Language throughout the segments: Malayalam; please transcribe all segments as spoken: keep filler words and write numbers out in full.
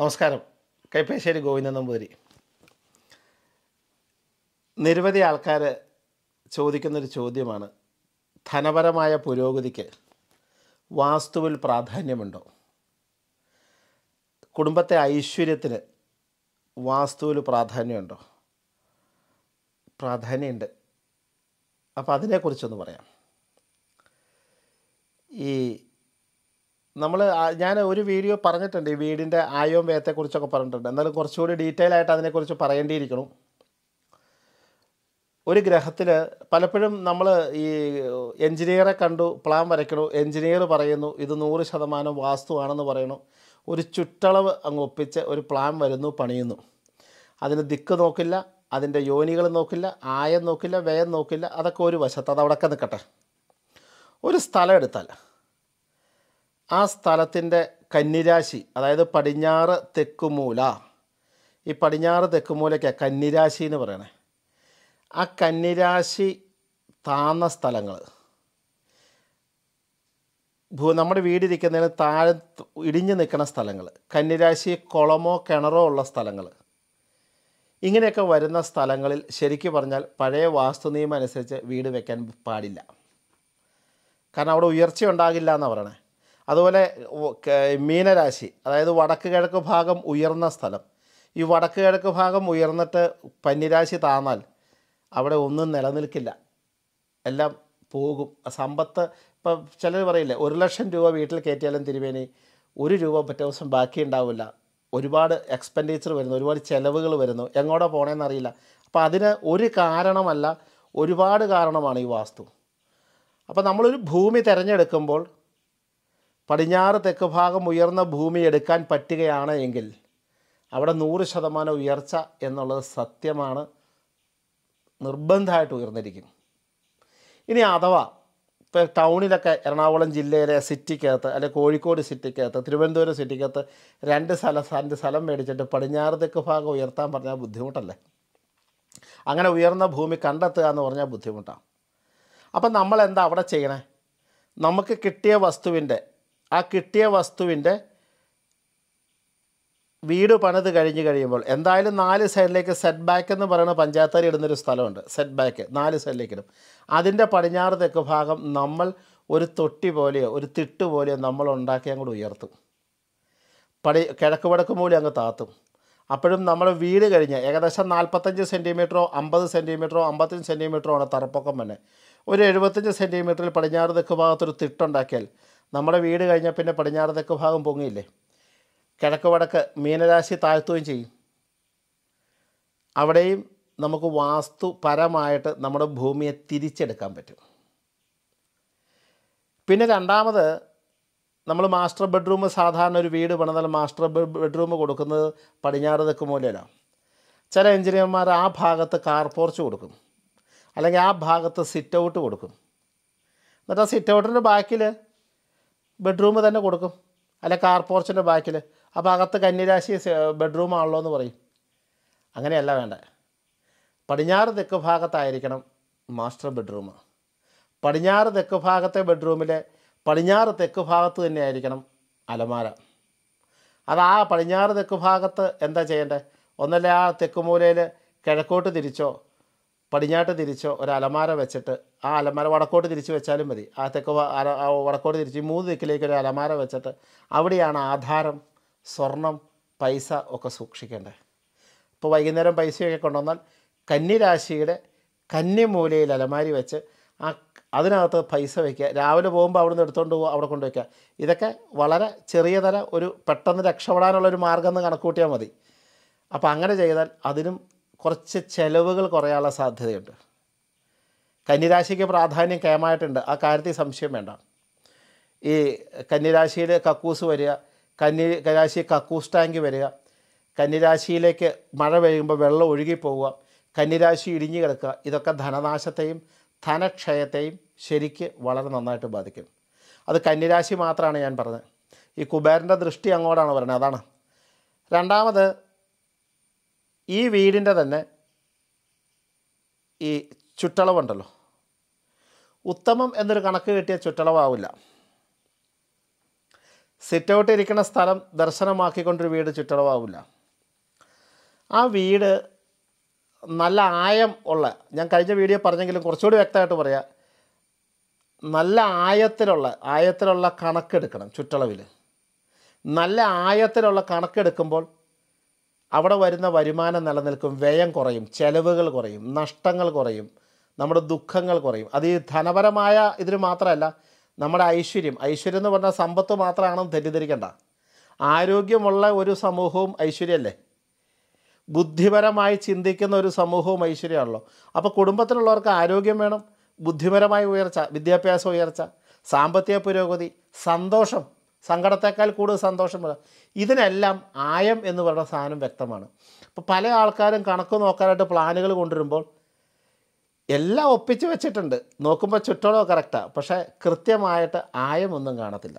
നമസ്കാരം. കൈപ്പകശേരി ഗോവിന്ദന് നമ്പൂതിരി. നിരവധി ആൾക്കാർ ചോദിക്കുന്നൊരു ചോദ്യമാണ്, ധനപരമായ പുരോഗതിക്ക് വാസ്തുവിൽ പ്രാധാന്യമുണ്ടോ? കുടുംബത്തെ ഐശ്വര്യത്തിന് വാസ്തുവിൽ പ്രാധാന്യമുണ്ടോ? പ്രാധാന്യമുണ്ട്. അപ്പോൾ അതിനെക്കുറിച്ചൊന്ന് പറയാം. ഈ നമ്മൾ ഞാൻ ഒരു വീഡിയോ പറഞ്ഞിട്ടുണ്ട്, ഈ വീടിൻ്റെ ആയവും വ്യയത്തെക്കുറിച്ചൊക്കെ പറഞ്ഞിട്ടുണ്ട്. എന്നാലും കുറച്ചുകൂടി ഡീറ്റെയിൽ ആയിട്ട് അതിനെക്കുറിച്ച് പറയേണ്ടിയിരിക്കണം. ഒരു ഗ്രഹത്തിൽ പലപ്പോഴും നമ്മൾ ഈ എൻജിനീയറെ കണ്ടു പ്ലാൻ വരയ്ക്കണു, എൻജിനീയർ പറയുന്നു ഇത് നൂറ് ശതമാനം വാസ്തുവാണെന്ന് പറയണു, ഒരു ചുറ്റളവ് അങ്ങ് ഒപ്പിച്ച് ഒരു പ്ലാൻ വരുന്നു, പണിയുന്നു. അതിന് ദിക്ക് നോക്കില്ല, അതിൻ്റെ യോനികൾ നോക്കില്ല, ആയം നോക്കില്ല, വ്യയം നോക്കില്ല. അതൊക്കെ ഒരു വശത്ത്, അത് അവിടെയൊക്കെ നിൽക്കട്ടെ. ഒരു സ്ഥലം എടുത്താൽ ആ സ്ഥലത്തിൻ്റെ കന്നിരാശി, അതായത് പടിഞ്ഞാറ് തെക്കുമൂല, ഈ പടിഞ്ഞാറ് തെക്കുമൂലയ്ക്കാണ് കന്നിരാശി എന്ന് പറയണേ. ആ കന്നിരാശി താഴ്ന്ന സ്ഥലങ്ങൾ, ഭൂ നമ്മുടെ വീടിരിക്കുന്നതിന് താഴെ ഇടിഞ്ഞു നിൽക്കുന്ന സ്ഥലങ്ങൾ, കന്നിരാശി കുളമോ കിണറോ ഉള്ള സ്ഥലങ്ങൾ, ഇങ്ങനെയൊക്കെ വരുന്ന സ്ഥലങ്ങളിൽ ശരിക്കും പറഞ്ഞാൽ പഴയ വാസ്തു നിയമം അനുസരിച്ച് വീട് വയ്ക്കാൻ പാടില്ല. കാരണം അവിടെ ഉയർച്ച ഉണ്ടാകില്ല എന്നാണ് പറയണേ. അതുപോലെ മീനരാശി, അതായത് വടക്ക് കിഴക്ക് ഭാഗം ഉയർന്ന സ്ഥലം, ഈ വടക്ക് കിഴക്ക് ഭാഗം ഉയർന്നിട്ട് പന്നിരാശി താന്നാൽ അവിടെ ഒന്നും നിലനിൽക്കില്ല, എല്ലാം പോകും. സമ്പത്ത് ഇപ്പം ചിലർ പറയില്ല, ഒരു ലക്ഷം രൂപ വീട്ടിൽ കയറ്റിയാലും തിരുവേനി ഒരു രൂപ പറ്റ ദിവസം ബാക്കി ഉണ്ടാവില്ല. ഒരുപാട് എക്സ്പെൻഡിച്ചർ വരുന്നു, ഒരുപാട് ചിലവുകൾ വരുന്നു, എങ്ങോട്ടാണ് പോകണമെന്നറിയില്ല. അപ്പോൾ അതിന് ഒരു കാരണമല്ല, ഒരുപാട് കാരണമാണ് ഈ വാസ്തു. അപ്പോൾ നമ്മളൊരു ഭൂമി തിരഞ്ഞെടുക്കുമ്പോൾ പടിഞ്ഞാറ് തെക്ക് ഭാഗം ഉയർന്ന ഭൂമി എടുക്കാൻ പറ്റുകയാണ് എങ്കിൽ അവിടെ നൂറ് ശതമാനം ഉയർച്ച എന്നുള്ളത് സത്യമാണ്, നിർബന്ധമായിട്ട് ഉയർന്നിരിക്കും. ഇനി അഥവാ ഇപ്പോൾ ടൗണിലൊക്കെ, എറണാകുളം ജില്ലയിലെ സിറ്റിക്കകത്ത്, അല്ലെ കോഴിക്കോട് സിറ്റിക്കകത്ത്, തിരുവനന്തപുരം സിറ്റിക്കകത്ത് രണ്ട് സ്ഥലം രണ്ട് സ്ഥലം മേടിച്ചിട്ട് പടിഞ്ഞാറ് തെക്ക് ഭാഗം ഉയർത്താൻ പറഞ്ഞാൽ ബുദ്ധിമുട്ടല്ലേ? അങ്ങനെ ഉയർന്ന ഭൂമി കണ്ടെത്തുക എന്ന് പറഞ്ഞാൽ ബുദ്ധിമുട്ടാണ്. അപ്പം നമ്മളെന്താ അവിടെ ചെയ്യണേ? നമുക്ക് കിട്ടിയ വസ്തുവിൻ്റെ ആ കിട്ടിയ വസ്തുവിൻ്റെ വീട് പണിത് കഴിഞ്ഞ് കഴിയുമ്പോൾ എന്തായാലും നാല് സൈഡിലേക്ക് സെറ്റ് ബാക്ക് എന്ന് പറയുന്ന പഞ്ചായത്തിൽ ഇടുന്നൊരു സ്ഥലമുണ്ട്. സെറ്റ് ബാക്ക് നാല് സൈഡിലേക്ക് ഇടും. അതിൻ്റെ പടിഞ്ഞാറ് തെക്ക് ഭാഗം നമ്മൾ ഒരു തൊട്ടി പോലെയോ ഒരു തിട്ട് പോലെയോ നമ്മൾ ഉണ്ടാക്കി അങ്ങോട്ട് ഉയർത്തും. പടി കിഴക്ക് വടക്ക് മൂലം അങ്ങ് താത്തും. അപ്പോഴും നമ്മുടെ വീട് കഴിഞ്ഞ് ഏകദേശം നാൽപ്പത്തഞ്ച് സെൻറ്റിമീറ്ററോ അമ്പത് സെൻറ്റിമീറ്ററോ അമ്പത്തഞ്ച് സെൻറ്റിമീറ്ററോ ആണ് തറപ്പൊക്കം തന്നെ. ഒരു എഴുപത്തഞ്ച് സെൻറ്റിമീറ്ററിൽ പടിഞ്ഞാറ് തെക്ക് ഭാഗത്തൊരു തിട്ടുണ്ടാക്കിയാൽ നമ്മുടെ വീട് കഴിഞ്ഞാൽ പിന്നെ പടിഞ്ഞാറ് തെക്ക് ഭാഗം പൊങ്ങിയില്ലേ? കിഴക്ക് വടക്ക് മീനരാശി താഴ്ത്തുകയും ചെയ്യും. അവിടെയും നമുക്ക് വാസ്തുപരമായിട്ട് നമ്മുടെ ഭൂമിയെ തിരിച്ചെടുക്കാൻ പറ്റും. പിന്നെ രണ്ടാമത്, നമ്മൾ മാസ്റ്റർ ബെഡ്റൂം, സാധാരണ ഒരു വീട് പണിതാൽ മാസ്റ്റർ ബെഡ്റൂം കൊടുക്കുന്നത് പടിഞ്ഞാറ് തെക്ക് മൂലയിലാണ്. ചില എഞ്ചിനീയർമാർ ആ ഭാഗത്ത് കാർ പോർച്ച് കൊടുക്കും, അല്ലെങ്കിൽ ആ ഭാഗത്ത് സിറ്റ് ഔട്ട് കൊടുക്കും. എന്നിട്ട് ആ സിറ്റ് ഔട്ടിൻ്റെ ബാക്കിൽ ബെഡ്റൂം തന്നെ കൊടുക്കും, അല്ലെ കാർ പോർച്ചിൻ്റെ ബാക്കിൽ. അപ്പോൾ അകത്ത് കന്നിരാശി ബെഡ്റൂമാണല്ലോ എന്ന് പറയും. അങ്ങനെയല്ല വേണ്ട. പടിഞ്ഞാറ് തെക്ക് ഭാഗത്തായിരിക്കണം മാസ്റ്റർ ബെഡ്റൂം. പടിഞ്ഞാറ് തെക്ക് ഭാഗത്തെ ബെഡ്റൂമിലെ പടിഞ്ഞാറ് തെക്ക് ഭാഗത്ത് തന്നെ ആയിരിക്കണം അലമാര. അത് ആ പടിഞ്ഞാറ് തെക്ക് ഭാഗത്ത് എന്താ ചെയ്യേണ്ടത്? ഒന്നല്ലേ ആ തെക്ക് മൂലയിൽ കിഴക്കോട്ട് തിരിച്ചോ പടിഞ്ഞാട്ട് തിരിച്ചോ ഒരു അലമാര വെച്ചിട്ട്, ആ അലമാര വടക്കോട്ട് തിരിച്ച് വെച്ചാലും മതി. ആ തെക്ക് വടക്കോട്ട് തിരിച്ച് മൂന്ന് ദിക്കിലേക്ക് ഒരു അലമാര വെച്ചിട്ട് അവിടെയാണ് ആധാരം, സ്വർണം, പൈസ ഒക്കെ സൂക്ഷിക്കേണ്ടത്. ഇപ്പോൾ വൈകുന്നേരം പൈസയൊക്കെ കൊണ്ടുവന്നാൽ കന്നിരാശിയുടെ കന്നിമൂലയിൽ അലമാരി വെച്ച് ആ അതിനകത്ത് പൈസ വയ്ക്കുക. രാവിലെ പോകുമ്പോൾ അവിടെ നിന്ന് എടുത്തുകൊണ്ട് പോകുക, അവിടെ കൊണ്ട് വയ്ക്കുക. ഇതൊക്കെ വളരെ ചെറിയ തല ഒരു പെട്ടെന്ന് രക്ഷപ്പെടാനുള്ളൊരു മാർഗം എന്ന് കണക്ക് കൂട്ടിയാൽ മതി. അപ്പോൾ അങ്ങനെ ചെയ്താൽ അതിനും കുറച്ച് ചിലവുകൾ കുറയാനുള്ള സാധ്യതയുണ്ട്. കന്നിരാശിക്ക് പ്രാധാന്യം കേമായിട്ടുണ്ട്, ആ കാര്യത്തിൽ സംശയം വേണ്ട. ഈ കന്നിരാശിയിൽ കക്കൂസ് വരിക, കന്നി രാശി കക്കൂസ് ടാങ്ക് വരിക, കന്നിരാശിയിലേക്ക് മഴ പെയ്യുമ്പോൾ വെള്ളം ഒഴുകിപ്പോവുക, കന്നിരാശി ഇടിഞ്ഞു കിടക്കുക, ഇതൊക്കെ ധനനാശത്തെയും ധനക്ഷയത്തെയും ശരിക്ക് വളരെ നന്നായിട്ട് ബാധിക്കും. അത് കന്നിരാശി മാത്രമാണ് ഞാൻ പറഞ്ഞത്. ഈ കുബേരൻ്റെ ദൃഷ്ടി അങ്ങോട്ടാണ് പറയുന്നത്, അതാണ്. രണ്ടാമത്, ഈ വീടിൻ്റെ തന്നെ ഈ ചുറ്റളവുണ്ടല്ലോ, ഉത്തമം എന്നൊരു കണക്ക് കിട്ടിയ ചുറ്റളവാവില്ല. Set out a Rikana Staram, Darsana Maki contributed to Chitravula. A weed Nala I am Ola, Yankaja video particular Kursudu actor over here Nala Ayaterola, Ayaterola Kanakadakam, Chutalaville Nala Ayaterola Kanakadakambol Avada Varina Variman and Alanel Conveyan Koreim, Chelevagal Koreim, Nashtangal Koreim, Namada Dukangal Koreim, Adi Thanavara Maya Idrimatrella. നമ്മുടെ ഐശ്വര്യം ഐശ്വര്യം എന്ന് പറഞ്ഞാൽ സമ്പത്ത് മാത്രമാണെന്ന് തെറ്റിദ്ധരിക്കണ്ട ആരോഗ്യമുള്ള ഒരു സമൂഹവും ഐശ്വര്യമല്ലേ ബുദ്ധിപരമായി ചിന്തിക്കുന്ന ഒരു സമൂഹവും ഐശ്വര്യമാണല്ലോ അപ്പോൾ കുടുംബത്തിലുള്ളവർക്ക് ആരോഗ്യം വേണം ബുദ്ധിപരമായ ഉയർച്ച വിദ്യാഭ്യാസ ഉയർച്ച സാമ്പത്തിക പുരോഗതി സന്തോഷം സങ്കടത്തേക്കാൾ കൂടുതൽ സന്തോഷം ഇതിനെല്ലാം ആയം എന്ന് പറഞ്ഞ സാധനം വ്യക്തമാണ് അപ്പോൾ പല ആൾക്കാരും കണക്ക് നോക്കാനായിട്ട് പ്ലാനുകൾ കൊണ്ടുവരുമ്പോൾ എല്ലാ ഒപ്പിച്ചു വെച്ചിട്ടുണ്ട് നോക്കുമ്പോൾ ചുറ്റളോ കറക്റ്റാ പക്ഷേ കൃത്യമായിട്ട് ആയം ഒന്നും കാണത്തില്ല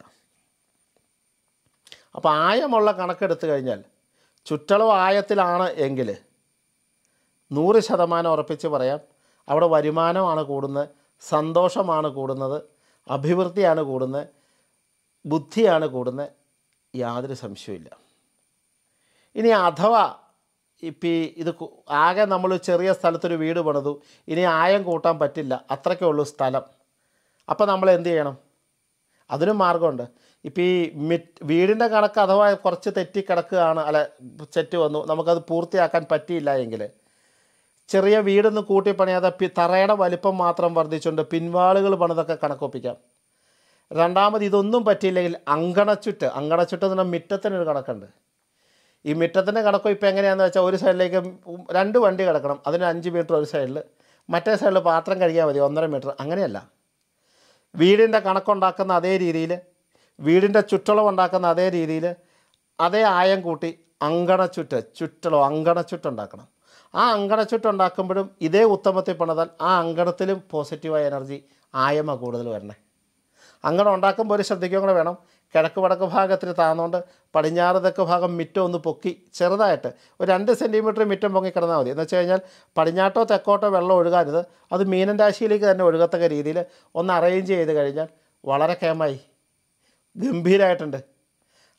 അപ്പോൾ ആയമുള്ള കണക്ക് എടുത്തു കഴിഞ്ഞാൽ ചുറ്റളോ ആയത്തിലാണ് എങ്കിൽ നൂറ് ശതമാനം ഉറപ്പിച്ച് പറയാം അവിടെ വരുമാനമാണ് കൂടുന്നത് സന്തോഷമാണ് കൂടുന്നത് അഭിവൃദ്ധിയാണ് കൂടുന്നത് ബുദ്ധിയാണ് കൂടുന്നത് യാതൊരു സംശയമില്ല ഇനി അഥവാ Ipi Aga Namalu Cheria Salaturi Vidu Banadu, in a iron cotam patilla, Atracolus talap. Upanamala in the Anam Adun Margonda. Ipi mit Vidinda Karakadava, Corchetti Karakana, Chetio, Namaka Purtia can patilla Engele. Cheria Vidan the Kutipana, the Pitarana Valipa Matram Vardich on the Pinvalical Banaka Kanakopica. Randama the Dundum patilla, Angana Chutta, Angana Chutta than a mitatan Ganakanda. If you have a penguin, you can get a side like a randu and diagram, other than Angimeter side. Matter side of Atranga with the honor meter, Anganella. Weed in the Kanakondakana, they read. Weed in the Chutolo and Dakana, they read. Are they iron goody? Angana chutter, Chutolo, Angana chutandakana. Angana chutandakambum, Ide Utamate Panadal, Anganatil positive energy. I am a good learner. Anganondakam Boris of the Gangavanum. Kadakovaka Tritanonda, Padinara the Kohaga Mito on the Poki, Cheradata, with under centimeter mitamaki Karnadi, the channel, Padinato, the court of a low regard, or the mean and Ashilic and Urgata on arrange the garage, Valara Kamai Gumbira attended.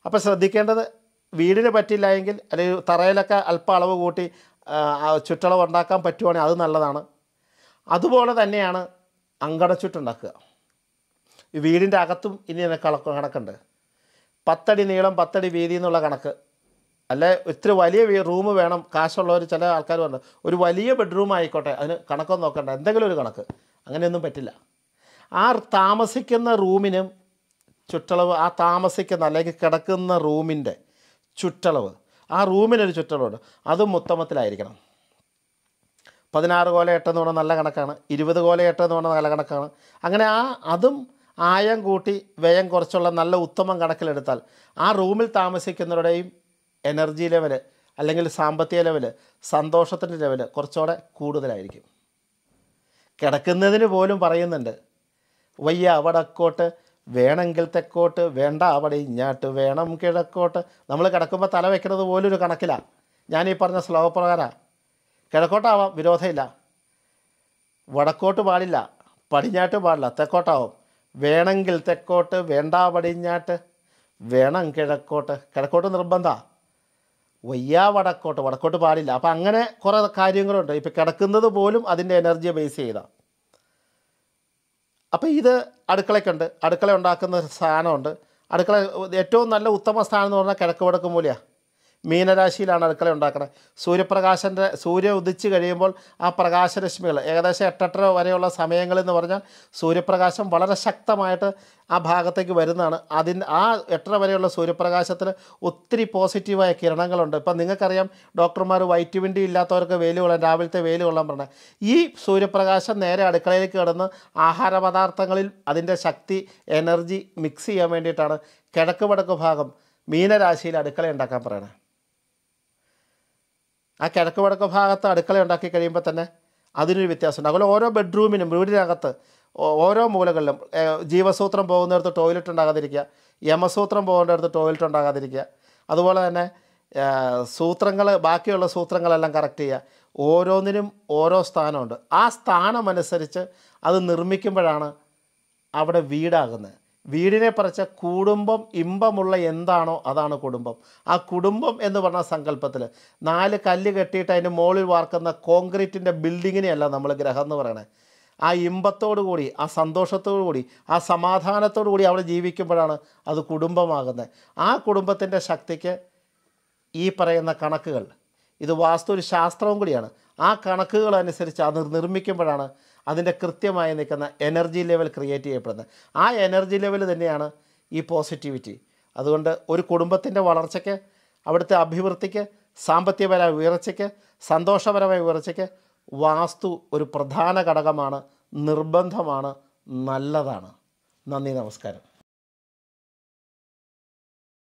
Upasa Dikenda, we did a petty language, Tarelaka, Alpalo Guti, Chutala Vandaka, Patu and Adanalana. Adubola than Niana, Angara Chutanaka. വീടിന്റെ അകത്തും ഇനി കണക്കുണ്ട് പത്തടി നീളം പത്തടി വീതി എന്നുള്ള കണക്ക് അല്ല ഇത്ര വലിയ റൂം വേണം കാശുള്ളവർ ചില ആൾക്കാർ പറഞ്ഞു ഒരു വലിയ ബെഡ്റൂം ആയിക്കോട്ടെ അതിന് കണക്കൊന്നും നോക്കണ്ട എന്തെങ്കിലും ഒരു കണക്ക് അങ്ങനെയൊന്നും പറ്റില്ല ആ താമസിക്കുന്ന റൂമിനും ചുറ്റളവ് ആ താമസിക്കുന്ന അല്ലെങ്കിൽ കിടക്കുന്ന റൂമിന്റെ ചുറ്റളവ് ആ റൂമിന് ഒരു ചുറ്റളവുണ്ട് അത് മൊത്തമത്തിലായിരിക്കണം പതിനാറ് കോല എട്ട് എന്ന് പറഞ്ഞാൽ നല്ല കണക്കാണ് ഇരുപത് കോല എട്ട് എന്ന് പറഞ്ഞാൽ നല്ല കണക്കാണ് അങ്ങനെ ആ അതും ആയം കൂട്ടി വ്യയം കുറച്ചുള്ള നല്ല ഉത്തമം കണക്കിലെടുത്താൽ ആ റൂമിൽ താമസിക്കുന്നവരുടെയും എനർജി ലെവൽ അല്ലെങ്കിൽ സാമ്പത്തിക ലെവൽ സന്തോഷത്തിന്റെ ലെവൽ കുറച്ചുകൂടെ കൂടുതലായിരിക്കും കിടക്കുന്നതിന് പോലും പറയുന്നുണ്ട് വയ്യ അവടക്കോട്ട് വേണമെങ്കിൽ തെക്കോട്ട് വേണ്ട അവിടെ ഇങ്ങോട്ട് വേണം കിഴക്കോട്ട് നമ്മൾ കിടക്കുമ്പോൾ തല വെക്കുന്നത് പോലും ഒരു കണക്കിലാണ് ഞാൻ ഈ പറഞ്ഞ ശ്ലോകപ്രകാരം കിഴക്കോട്ടാവാം വിരോധമില്ല വടക്കോട്ട് പാടില്ല പടിഞ്ഞാട്ട് പാടില്ല തെക്കോട്ടാവും വേണമെങ്കിൽ തെക്കോട്ട് വേണ്ട പടിഞ്ഞാട്ട് വേണം കിഴക്കോട്ട് കിഴക്കോട്ട് നിർബന്ധമാണ് വയ്യാ വടക്കോട്ട് വടക്കോട്ട് പാടില്ല അപ്പം അങ്ങനെ കുറേ കാര്യങ്ങളുണ്ട് ഇപ്പം കിടക്കുന്നത് പോലും അതിൻ്റെ എനർജിയെ ബേസ് ചെയ്താണ് അപ്പം ഇത് അടുക്കളയ്ക്കുണ്ട് അടുക്കള ഉണ്ടാക്കുന്ന സ്ഥാനമുണ്ട് അടുക്കള ഏറ്റവും നല്ല ഉത്തമ സ്ഥാനം എന്ന് പറഞ്ഞാൽ കിഴക്ക് വടക്ക് മൂലയാണ് മീനരാശിയിലാണ് അടുക്കള ഉണ്ടാക്കുന്നത് സൂര്യപ്രകാശൻ്റെ സൂര്യ ഉദിച്ച് കഴിയുമ്പോൾ ആ പ്രകാശരശ്മികൾ ഏകദേശം എട്ടെട്ടര വരെയുള്ള സമയങ്ങളെന്ന് പറഞ്ഞാൽ സൂര്യപ്രകാശം വളരെ ശക്തമായിട്ട് ആ ഭാഗത്തേക്ക് വരുന്നതാണ് അതിന് ആ എട്ടര വരെയുള്ള സൂര്യപ്രകാശത്തിൽ ഒത്തിരി പോസിറ്റീവായ കിരണങ്ങളുണ്ട് ഇപ്പം നിങ്ങൾക്കറിയാം ഡോക്ടർമാർ വൈറ്റമിൻ ഡി ഇല്ലാത്തവർക്ക് വെയിൽ കൊള്ളാൻ രാവിലത്തെ വെയിൽ കൊള്ളാൻ പറഞ്ഞാൽ ഈ സൂര്യപ്രകാശം നേരെ അടുക്കളയിലേക്ക് കടന്ന് ആഹാര പദാർത്ഥങ്ങളിൽ അതിൻ്റെ ശക്തി എനർജി മിക്സ് ചെയ്യാൻ വേണ്ടിയിട്ടാണ് കിഴക്ക് വടക്ക് ഭാഗം മീനരാശിയിൽ അടുക്കള ഉണ്ടാക്കാൻ പറയണേ ആ കിഴക്ക് വടക്ക് ഭാഗത്ത് അടുക്കള ഉണ്ടാക്കി കഴിയുമ്പോൾ തന്നെ അതിനൊരു വ്യത്യാസമുണ്ട് അതുപോലെ ഓരോ ബെഡ്റൂമിനും വീടിനകത്ത് ഓരോ മൂലകളിലും ജീവസൂത്രം പോകുന്നിടത്ത് ടോയ്ലറ്റ് ഉണ്ടാകാതിരിക്കുക യമസൂത്രം പോകുന്നിടത്ത് ടോയ്ലറ്റ് ഉണ്ടാകാതിരിക്കുക അതുപോലെ തന്നെ സൂത്രങ്ങൾ ബാക്കിയുള്ള സൂത്രങ്ങളെല്ലാം കറക്റ്റ് ചെയ്യുക ഓരോന്നിനും ഓരോ സ്ഥാനമുണ്ട് ആ സ്ഥാനമനുസരിച്ച് അത് നിർമ്മിക്കുമ്പോഴാണ് അവിടെ വീടാകുന്നത് വീടിനെ പറിച്ച കുടുംബം ഇമ്പമുള്ള എന്താണോ അതാണ് കുടുംബം. ആ കുടുംബം എന്ന് പറഞ്ഞ സങ്കല്പത്തിൽ നാല് കല്ല് കെട്ടിയിട്ട് അതിൻ്റെ മുകളിൽ വാർക്കുന്ന കോൺക്രീറ്റിൻ്റെ ബിൽഡിങ്ങിനെയല്ല നമ്മൾ ഗ്രഹം എന്ന് പറയണേ. ആ ഇമ്പത്തോടു കൂടി ആ സന്തോഷത്തോടു കൂടി ആ സമാധാനത്തോടു കൂടി അവിടെ ജീവിക്കുമ്പോഴാണ് അത് കുടുംബമാകുന്നത്. ആ കുടുംബത്തിൻ്റെ ശക്തിക്ക് ഈ പറയുന്ന കണക്കുകൾ, ഇത് വാസ്തു ഒരു ശാസ്ത്രവും കൂടിയാണ്, ആ കണക്കുകൾ അനുസരിച്ച് അത് നിർമ്മിക്കുമ്പോഴാണ് അതിൻ്റെ കൃത്യമായി നിൽക്കുന്ന എനർജി ലെവൽ ക്രിയേറ്റ് ചെയ്യപ്പെടുന്നത്. ആ എനർജി ലെവൽ തന്നെയാണ് ഈ പോസിറ്റിവിറ്റി. അതുകൊണ്ട് ഒരു കുടുംബത്തിൻ്റെ വളർച്ചയ്ക്ക്, അവിടുത്തെ അഭിവൃദ്ധിക്ക്, സാമ്പത്തികപരമായ ഉയർച്ചയ്ക്ക്, സന്തോഷപരമായ ഉയർച്ചയ്ക്ക് വാസ്തു ഒരു പ്രധാന ഘടകമാണ്, നിർബന്ധമാണ്, നല്ലതാണ്. നന്ദി, നമസ്കാരം.